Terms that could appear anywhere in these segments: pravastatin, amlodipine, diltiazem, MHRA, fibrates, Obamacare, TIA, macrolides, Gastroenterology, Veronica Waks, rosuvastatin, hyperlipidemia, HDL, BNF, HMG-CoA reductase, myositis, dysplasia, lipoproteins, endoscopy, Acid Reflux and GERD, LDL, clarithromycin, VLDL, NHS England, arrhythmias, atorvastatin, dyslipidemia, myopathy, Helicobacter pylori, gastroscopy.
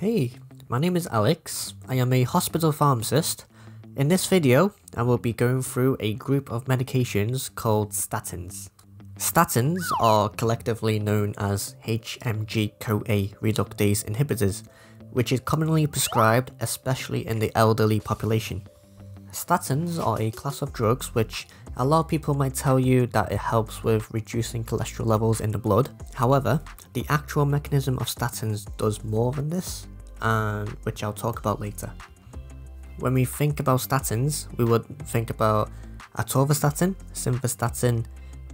Hey, my name is Alex. I am a hospital pharmacist. In this video, I will be going through a group of medications called statins. Statins are collectively known as HMG-CoA reductase inhibitors, which is commonly prescribed especially in the elderly population. Statins are a class of drugs which a lot of people might tell you that it helps with reducing cholesterol levels in the blood. However, the actual mechanism of statins does more than this, and which I'll talk about later. When we think about statins, we would think about atorvastatin, simvastatin,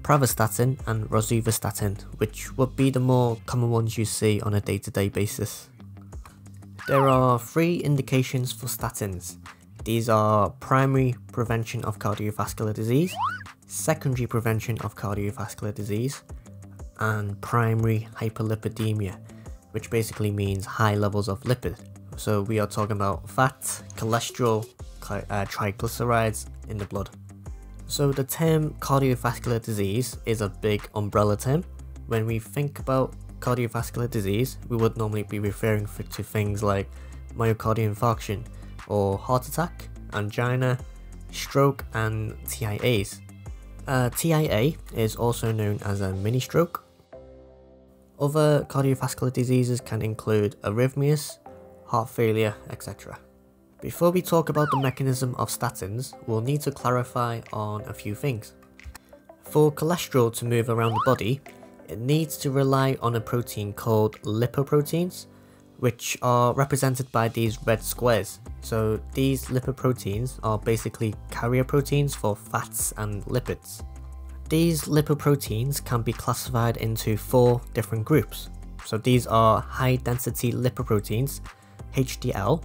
pravastatin and rosuvastatin, which would be the more common ones you see on a day-to-day basis. There are three indications for statins. These are primary prevention of cardiovascular disease, secondary prevention of cardiovascular disease, and primary hyperlipidemia, which basically means high levels of lipid. So we are talking about fat, cholesterol, triglycerides in the blood. So the term cardiovascular disease is a big umbrella term. When we think about cardiovascular disease, we would normally be referring to things like myocardial infarction, or heart attack, angina, stroke and TIAs. TIA is also known as a mini stroke. Other cardiovascular diseases can include arrhythmias, heart failure, etc. Before we talk about the mechanism of statins, we'll need to clarify on a few things. For cholesterol to move around the body, it needs to rely on a protein called lipoproteins, which are represented by these red squares. So these lipoproteins are basically carrier proteins for fats and lipids. These lipoproteins can be classified into four different groups. So these are high density lipoproteins, HDL,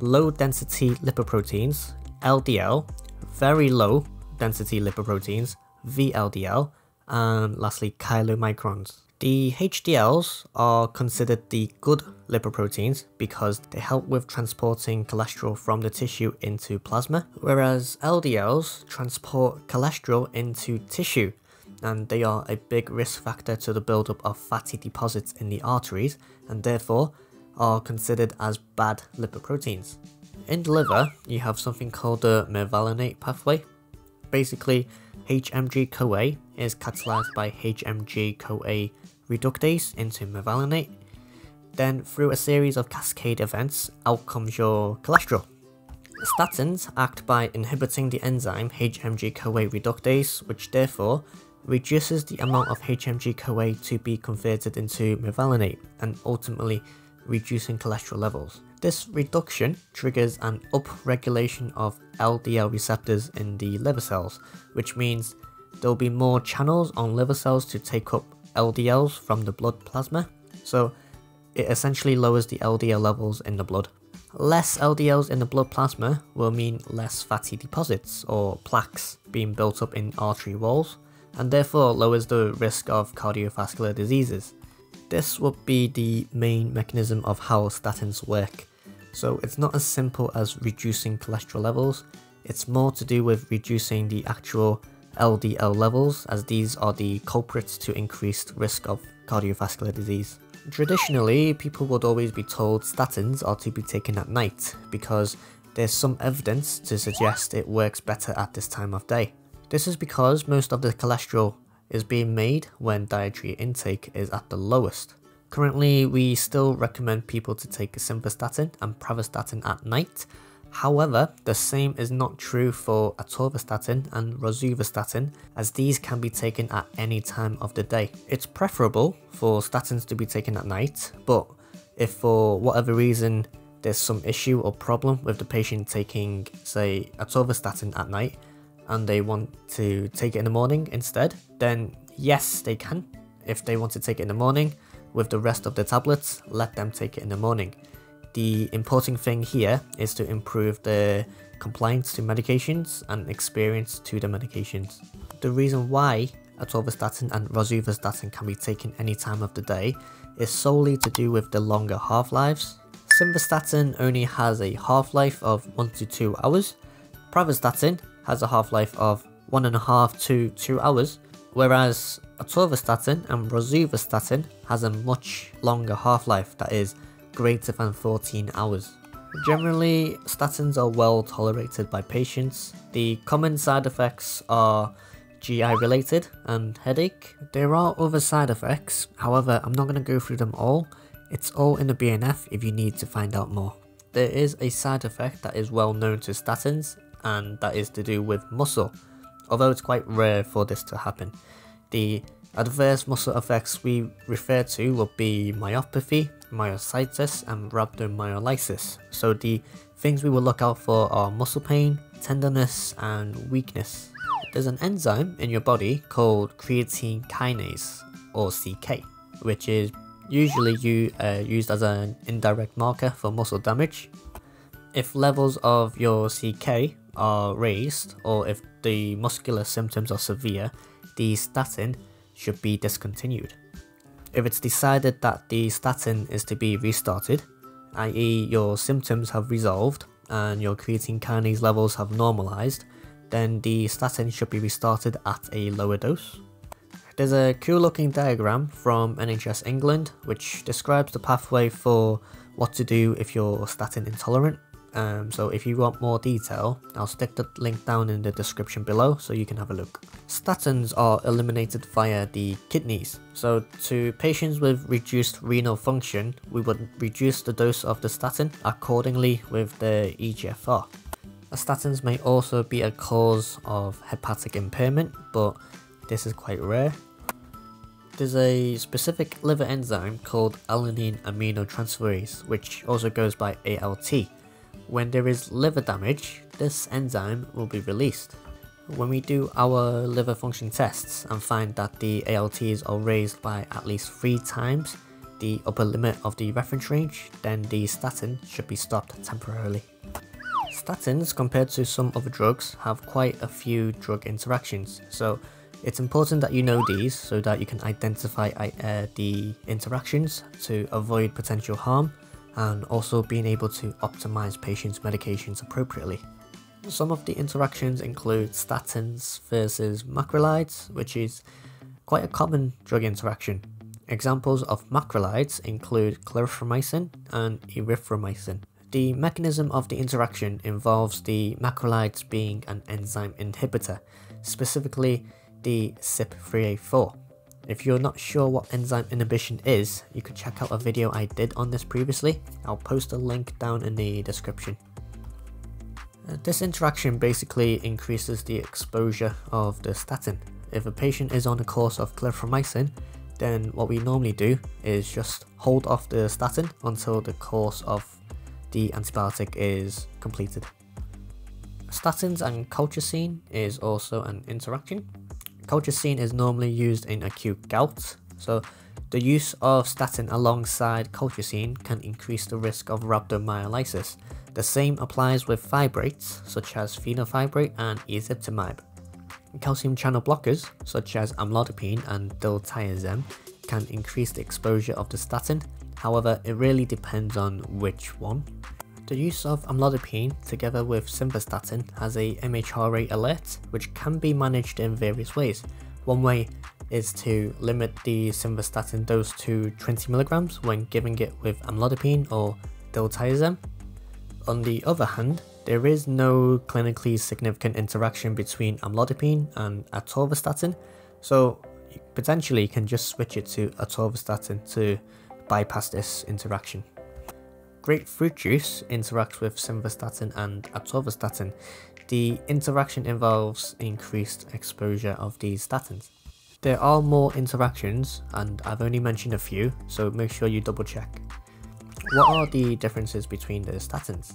low density lipoproteins, LDL, very low density lipoproteins, VLDL, and lastly chylomicrons. The HDLs are considered the good lipoproteins because they help with transporting cholesterol from the tissue into plasma, whereas LDLs transport cholesterol into tissue, and they are a big risk factor to the buildup of fatty deposits in the arteries, and therefore are considered as bad lipoproteins. In the liver, you have something called the mevalonate pathway. Basically, HMG-CoA is catalyzed by HMG-CoA reductase into mevalonate. Then through a series of cascade events, out comes your cholesterol. Statins act by inhibiting the enzyme HMG-CoA reductase, which therefore reduces the amount of HMG-CoA to be converted into mevalonate and ultimately reducing cholesterol levels. This reduction triggers an upregulation of LDL receptors in the liver cells, which means there'll be more channels on liver cells to take up LDLs from the blood plasma, so it essentially lowers the LDL levels in the blood. Less LDLs in the blood plasma will mean less fatty deposits or plaques being built up in artery walls, and therefore lowers the risk of cardiovascular diseases. This would be the main mechanism of how statins work. So it's not as simple as reducing cholesterol levels, it's more to do with reducing the actual LDL levels, as these are the culprits to increased risk of cardiovascular disease. Traditionally, people would always be told statins are to be taken at night because there's some evidence to suggest it works better at this time of day. This is because most of the cholesterol is being made when dietary intake is at the lowest. Currently, we still recommend people to take simvastatin and pravastatin at night. However, the same is not true for atorvastatin and rosuvastatin, as these can be taken at any time of the day. It's preferable for statins to be taken at night, but if for whatever reason there's some issue or problem with the patient taking, say, atorvastatin at night, and they want to take it in the morning instead, then yes, they can. If they want to take it in the morning with the rest of the tablets, let them take it in the morning. The important thing here is to improve the compliance to medications and experience to the medications. The reason why atorvastatin and rosuvastatin can be taken any time of the day is solely to do with the longer half-lives. Simvastatin only has a half-life of 1 to 2 hours. Pravastatin has a half-life of 1.5 to 2 hours, whereas atorvastatin and rosuvastatin has a much longer half-life, that is greater than 14 hours. Generally, statins are well tolerated by patients. The common side effects are GI related and headache. There are other side effects, however I'm not going to go through them all. It's all in the BNF if you need to find out more. There is a side effect that is well known to statins, and that is to do with muscle, although it's quite rare for this to happen. The adverse muscle effects we refer to will be myopathy, myositis and rhabdomyolysis. So the things we will look out for are muscle pain, tenderness and weakness. There's an enzyme in your body called creatine kinase, or CK, which is usually used as an indirect marker for muscle damage. If levels of your CK are raised, or if the muscular symptoms are severe, the statin should be discontinued. If it's decided that the statin is to be restarted, i.e. your symptoms have resolved and your creatine kinase levels have normalized, then the statin should be restarted at a lower dose. There's a cool looking diagram from NHS England which describes the pathway for what to do if you're statin intolerant. So if you want more detail, I'll stick the link down in the description below so you can have a look. Statins are eliminated via the kidneys. So to patients with reduced renal function, we would reduce the dose of the statin accordingly with their eGFR. Statins may also be a cause of hepatic impairment, but this is quite rare. There's a specific liver enzyme called alanine aminotransferase, which also goes by ALT. When there is liver damage, this enzyme will be released. When we do our liver function tests and find that the ALTs are raised by at least 3 times the upper limit of the reference range, then the statin should be stopped temporarily. Statins, compared to some other drugs, have quite a few drug interactions, so it's important that you know these so that you can identify the interactions to avoid potential harm, and also being able to optimize patients' medications appropriately. Some of the interactions include statins versus macrolides, which is quite a common drug interaction. Examples of macrolides include clarithromycin and erythromycin. The mechanism of the interaction involves the macrolides being an enzyme inhibitor, specifically the CYP3A4. If you're not sure what enzyme inhibition is, you can check out a video I did on this previously. I'll post a link down in the description. This interaction basically increases the exposure of the statin. If a patient is on a course of clarithromycin, then what we normally do is just hold off the statin until the course of the antibiotic is completed. Statins and colchicine is also an interaction. Colchicine is normally used in acute gout, so the use of statin alongside colchicine can increase the risk of rhabdomyolysis. The same applies with fibrates such as fenofibrate and erythromycin. Calcium channel blockers such as amlodipine and diltiazem can increase the exposure of the statin, however it really depends on which one. The use of amlodipine together with simvastatin has a MHRA alert which can be managed in various ways. One way is to limit the simvastatin dose to 20 mg when giving it with amlodipine or diltiazem. On the other hand, there is no clinically significant interaction between amlodipine and atorvastatin, so you potentially can just switch it to atorvastatin to bypass this interaction. Grapefruit juice interacts with simvastatin and atorvastatin. The interaction involves increased exposure of these statins. There are more interactions and I've only mentioned a few, so make sure you double check. What are the differences between the statins?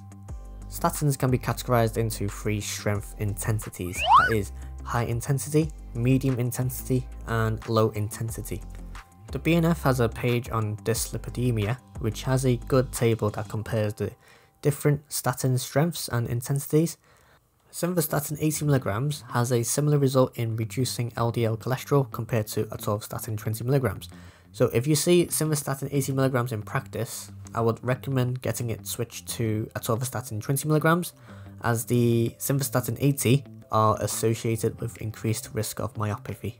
Statins can be categorized into 3 strength intensities, that is high intensity, medium intensity and low intensity. The BNF has a page on dyslipidemia, which has a good table that compares the different statin strengths and intensities. Simvastatin 80 mg has a similar result in reducing LDL cholesterol compared to atorvastatin 20 mg. So if you see simvastatin 80 mg in practice, I would recommend getting it switched to atorvastatin 20 mg, as the simvastatin 80 are associated with increased risk of myopathy.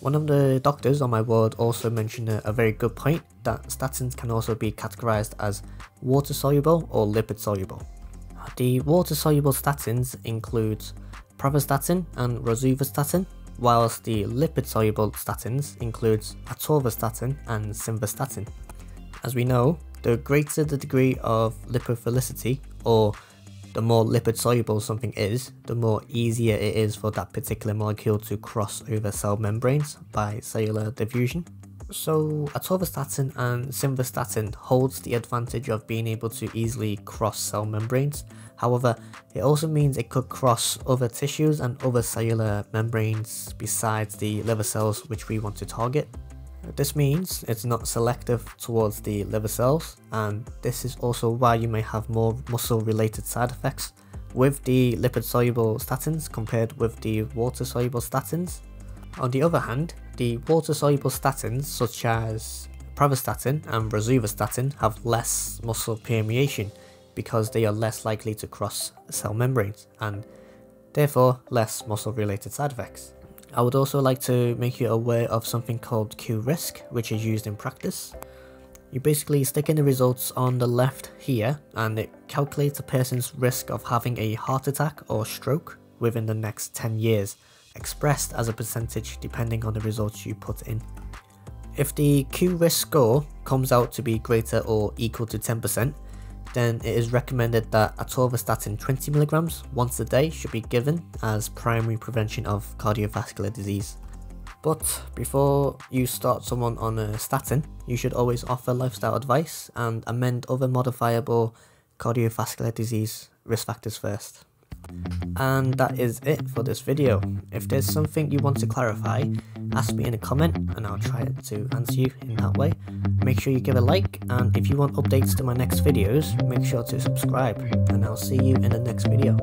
One of the doctors on my ward also mentioned a very good point, that statins can also be categorized as water-soluble or lipid-soluble. The water-soluble statins include pravastatin and rosuvastatin, whilst the lipid-soluble statins include atorvastatin and simvastatin. As we know, the greater the degree of lipophilicity, or the more lipid-soluble something is, the more easier it is for that particular molecule to cross over cell membranes by cellular diffusion. So atorvastatin and simvastatin holds the advantage of being able to easily cross cell membranes. However, it also means it could cross other tissues and other cellular membranes besides the liver cells which we want to target. This means it's not selective towards the liver cells, and this is also why you may have more muscle-related side effects with the lipid-soluble statins compared with the water-soluble statins. On the other hand, the water-soluble statins such as pravastatin and rosuvastatin have less muscle permeation because they are less likely to cross cell membranes and therefore less muscle-related side effects. I would also like to make you aware of something called QRisk, which is used in practice. You basically stick in the results on the left here, and it calculates a person's risk of having a heart attack or stroke within the next 10 years, expressed as a percentage depending on the results you put in. If the QRisk score comes out to be greater or equal to 10%, then it is recommended that atorvastatin 20 mg once a day should be given as primary prevention of cardiovascular disease. But before you start someone on a statin, you should always offer lifestyle advice and amend other modifiable cardiovascular disease risk factors first. And that is it for this video. If there's something you want to clarify, ask me in a comment and I'll try to answer you in that way. Make sure you give a like, and if you want updates to my next videos, make sure to subscribe, and I'll see you in the next video.